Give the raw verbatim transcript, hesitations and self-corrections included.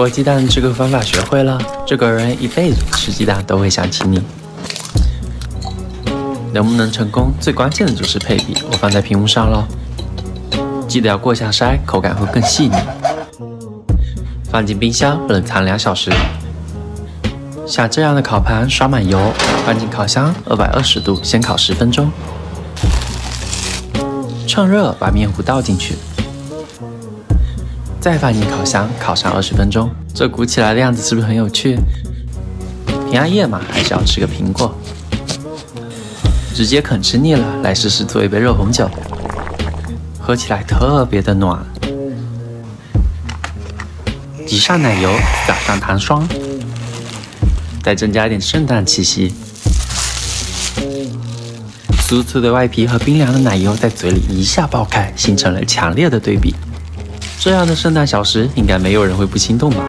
果鸡蛋这个方法学会了，这个人一辈子吃鸡蛋都会想起你。能不能成功，最关键的就是配比，我放在屏幕上了。记得要过下筛，口感会更细腻。放进冰箱冷藏两小时。像这样的烤盘刷满油，放进烤箱二百二十度先烤十分钟。趁热把面糊倒进去。 再放进烤箱，烤上二十分钟。这鼓起来的样子是不是很有趣？平安夜嘛，还是要吃个苹果。直接啃吃腻了，来试试做一杯热红酒，喝起来特别的暖。挤上奶油，撒上糖霜，再增加一点圣诞气息。酥脆的外皮和冰凉的奶油在嘴里一下爆开，形成了强烈的对比。 这样的圣诞小食，应该没有人会不心动吧？